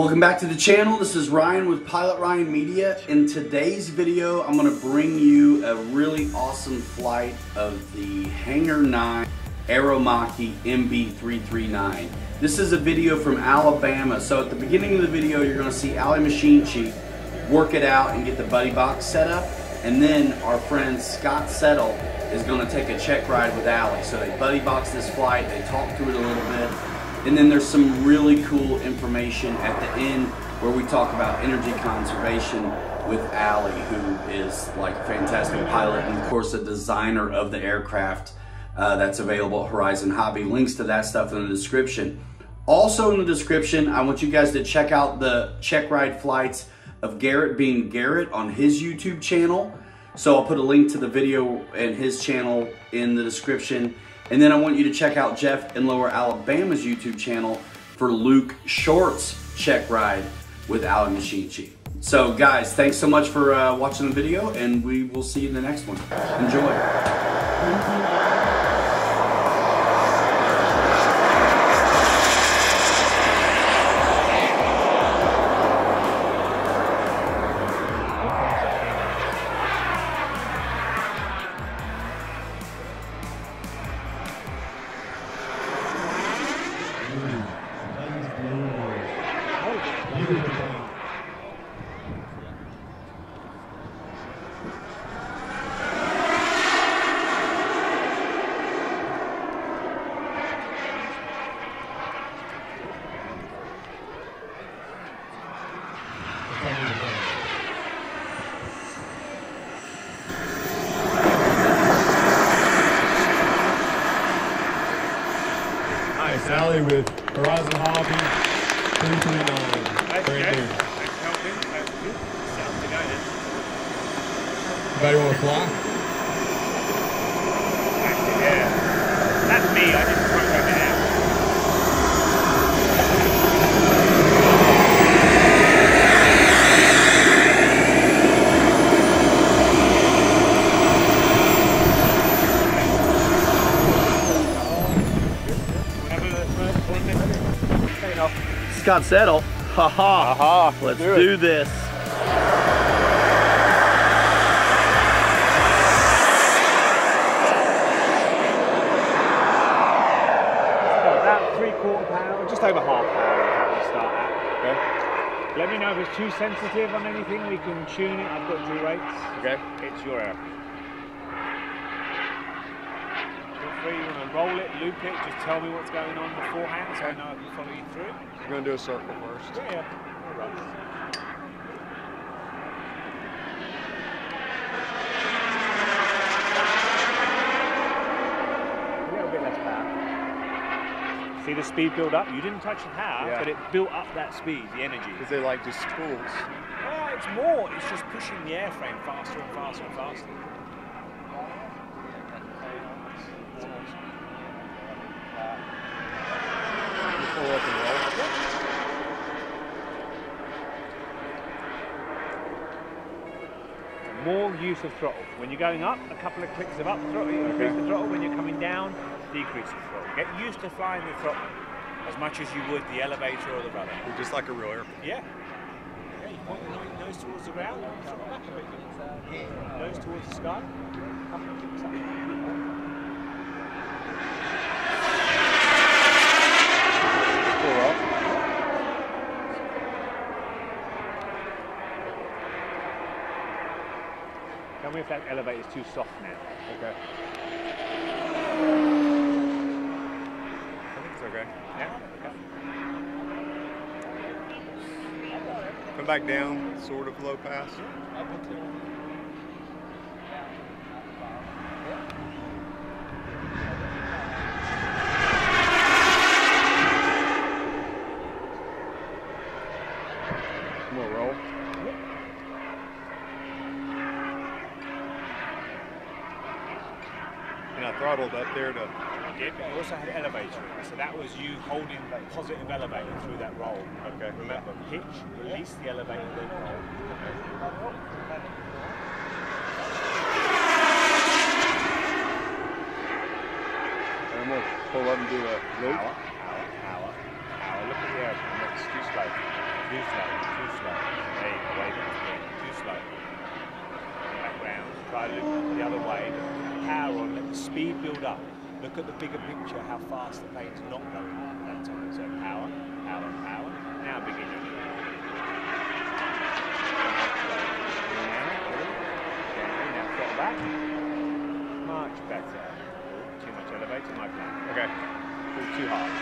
Welcome back to the channel. This is Ryan with Pilot Ryan Media. In today's video, I'm going to bring you a really awesome flight of the Hangar 9 Aermacchi MB339. This is a video from Alabama. So at the beginning of the video, you're going to see Ali Machinchy work it out and get the buddy box set up. And then our friend Scott Settle is going to take a check ride with Ali. So they buddy box this flight, they talk through it a little bit. And then there's some really cool information at the end where we talk about energy conservation with Ali, who is like a fantastic pilot and of course a designer of the aircraft that's available at Horizon Hobby. Links to that stuff in the description. Also in the description, I want you guys to check out the check ride flights of Garrett Being Garrett on his YouTube channel. So I'll put a link to the video and his channel in the description. And then I want you to check out Jeff in Lower Alabama's YouTube channel for Luke Short's check ride with Ali Machinchy. So guys, thanks so much for watching the video, and we will see you in the next one. Enjoy. Ali with Horizon Hobby 339. Anybody want to fly? Actually, yeah. That's me. I just want to go down. Scott Settle. Ha ha. Ha ha. Let's do this. About 3/4 pound, just over half pound to start at. Okay. Let me know if it's too sensitive on anything. We can tune it. I've got 2 rates. Okay. It's your air. You want to roll it, loop it, just tell me what's going on beforehand so I know I can follow you through. We're going to do a circle first. Yeah, all right. A little bit less power. See the speed build up? You didn't touch the power, yeah, but it built up that speed, the energy. Because they like just tools. Oh, it's more, it's just pushing the airframe faster and faster and faster. More use of throttle. When you're going up, a couple of clicks of up throttle, you increase the throttle. When you're coming down, decrease the throttle. Get used to flying the throttle as much as you would the elevator or the rudder. Just like a real airplane. Yeah. Yeah, you point your nose towards the ground, come back a bit. Nose towards the sky, a couple of clicks up. Tell me if that elevator is too soft now. Okay. I think it's okay. Yeah? Okay. Come back down, sort of low pass. Throttled up there to... I did, but I also had elevator in, so that was you holding that positive elevator through that roll. Okay. Remember, pitch, release the elevator, then roll. I'm going to pull up and do a loop. Hour, look at the air, excuse me. Too slow. There you go, wave it again. Too slow. Back round, try to look the other way. Power on, let the speed build up. Look at the bigger picture, how fast the plane's not going at that time. So power, power, power. Now begin your move. Now throttle back. Much better. Too much elevator, my plan. Okay. Too hard.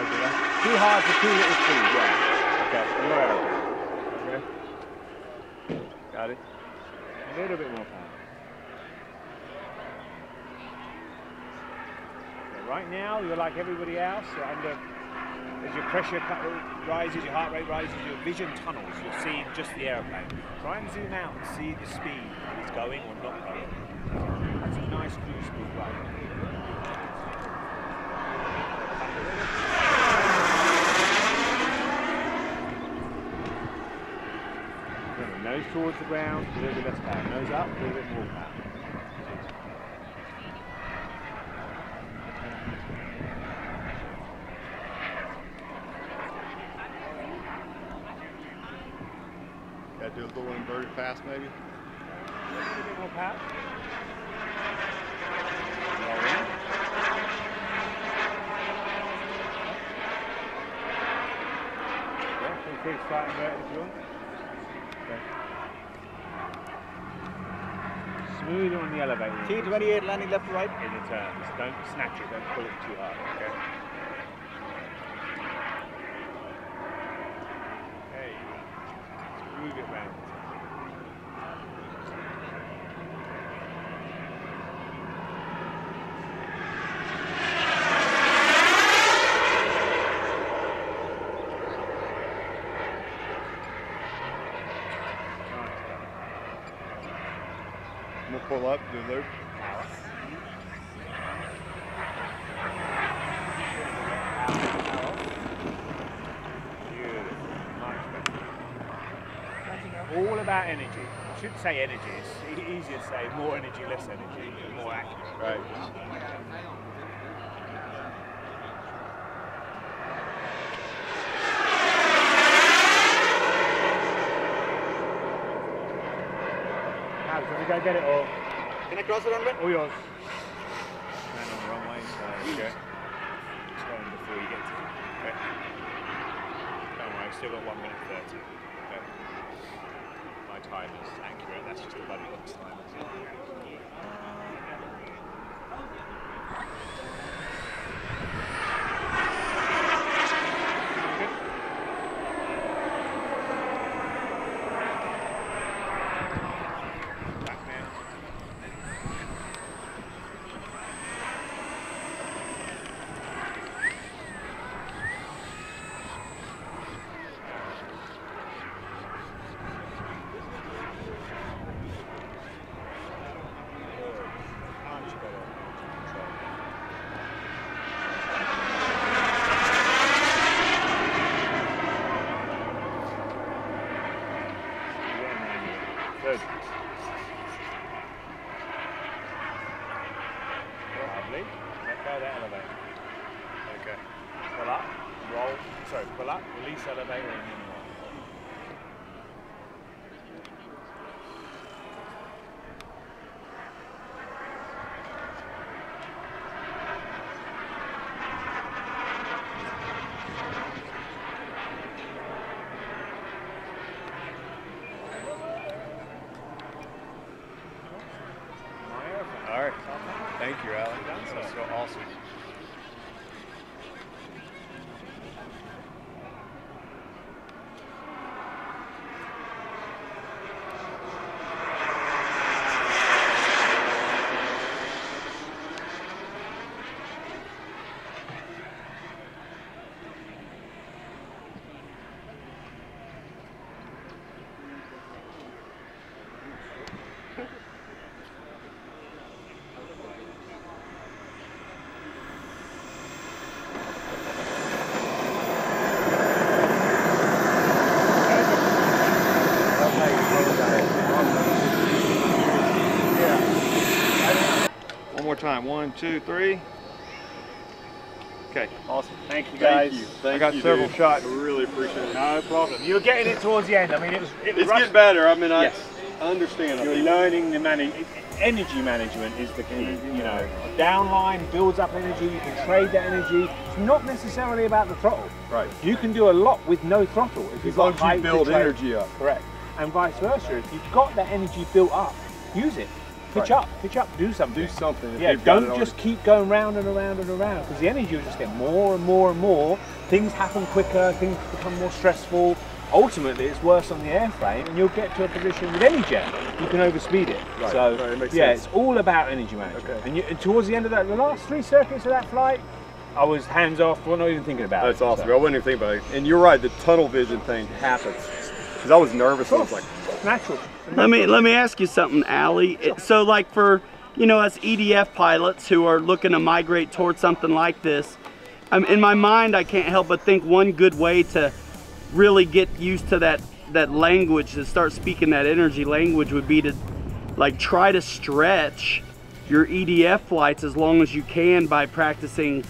Over there. Too hard for too little speed, yeah. Okay. Okay. Got it. A little bit more power. Right now, you're like everybody else. You're under, as your pressure rises, your heart rate rises, your vision tunnels. You're seeing just the aeroplane. Try and zoom out and see the speed that it's going or not going. That's a nice cruise speed right. Nose towards the ground, a little bit less power. Nose up, a little bit more power. Do a little inverted fast, maybe. A little bit more power. Yeah, so quick flat inverted if you want. Okay. Smooth on the elevator. T28 landing left to right. In the turns. Don't snatch it. Don't pull it too hard. Okay. Pull up, do a loop. All about energy. I shouldn't say energy. It's easier to say more energy, less energy, more accurate. Right. Now, so we gotta get it all. Can I cross the runway? All yours. Stand on the runway. Okay. Turn before you get to it. Okay. Don't worry, still got 1:30. Okay. My time is accurate. That's just the bloody longest time. Thank you, Ali. That's so awesome. Time 1, 2, 3. Okay, awesome. Thank Thank you guys. Thank you, I got several shots. I really appreciate it. No problem. You were getting it towards the end. I mean, it was it's getting better. I mean, I understand. You're learning the energy management is the key. You know, downline builds up energy. You can trade that energy. It's not necessarily about the throttle. Right. You can do a lot with no throttle if you've got height to build energy up. Correct. And vice versa. If you've got that energy built up, use it. Pitch up, do something. Do something. Yeah, don't just keep going round and around and around, because the energy will just get more and more and more. Things happen quicker, things become more stressful. Ultimately, it's worse on the airframe, and you'll get to a position with any jet, you can overspeed it. Right. So, it makes sense. It's all about energy management. Okay. And towards the end of that, the last three circuits of that flight, I was hands off, not even thinking about it. That's awesome. So. I wasn't even thinking about it. And you're right, the tunnel vision thing happens. Because I was nervous, I was like, natural. Let me ask you something, Ali. So like for, you know, us EDF pilots who are looking to migrate towards something like this, in my mind I can't help but think one good way to really get used to that language, to start speaking that energy language, would be to like try to stretch your EDF flights as long as you can by practicing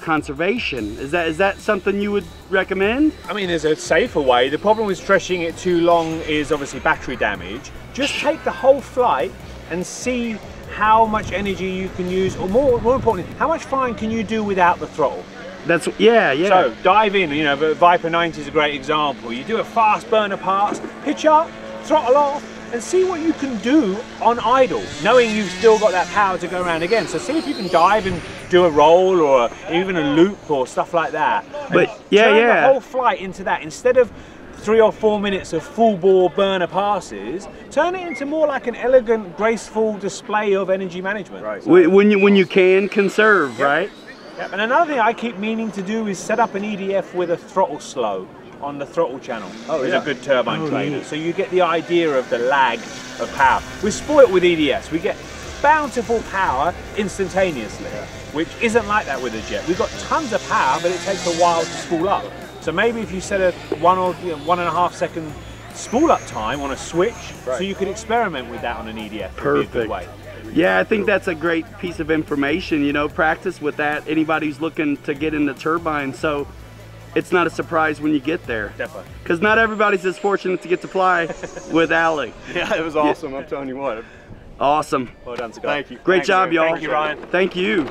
conservation. Is that something you would recommend? I mean, there's a safer way. The problem with stretching it too long is obviously battery damage. Just take the whole flight and see how much energy you can use, or more importantly, how much flying can you do without the throttle? Yeah. So dive in, you know, the Viper 90 is a great example. You do a fast burner pass, pitch up, throttle off, and see what you can do on idle, knowing you've still got that power to go around again. So see if you can dive and do a roll or even a loop or stuff like that. But turn the whole flight into that. Instead of 3 or 4 minutes of full bore burner passes, turn it into more like an elegant, graceful display of energy management. Right. So when you can conserve, right? Yep. And another thing I keep meaning to do is set up an EDF with a throttle slow on the throttle channel. It's a good turbine trainer. So you get the idea of the lag of power. We're spoilt with EDS. We get bountiful power instantaneously, which isn't like that with a jet. We've got tons of power, but it takes a while to spool up. So maybe if you set a 1 or 1.5 second spool up time on a switch, so you could experiment with that on an EDF. Perfect. Would be a good way. Yeah, I think that's a great piece of information. You know, practice with that. Anybody who's looking to get into turbine. So it's not a surprise when you get there. Definitely. Because not everybody's as fortunate to get to fly with Ali. Yeah, it was awesome. I'm telling you what. Awesome. Well done, Scott. Thank you. Great job, y'all. Thank you, Ryan. Thank you.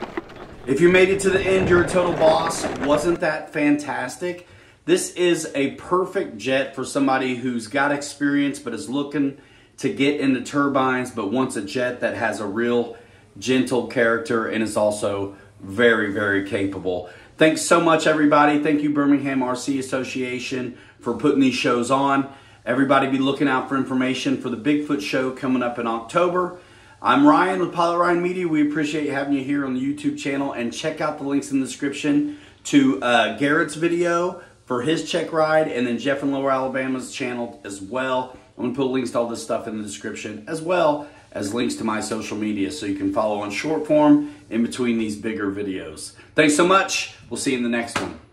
If you made it to the end, you're a total boss. Wasn't that fantastic? This is a perfect jet for somebody who's got experience but is looking to get into turbines but wants a jet that has a real gentle character and is also very, very capable. Thanks so much, everybody. Thank you, Birmingham RC Association, for putting these shows on. Everybody be looking out for information for the Bigfoot show coming up in October. I'm Ryan with Pilot Ryan Media. We appreciate having you here on the YouTube channel, and check out the links in the description to Garrett's video for his check ride, and then Jeff in Lower Alabama's channel as well. I'm gonna put links to all this stuff in the description, as well as links to my social media, so you can follow on short form in between these bigger videos. Thanks so much. We'll see you in the next one.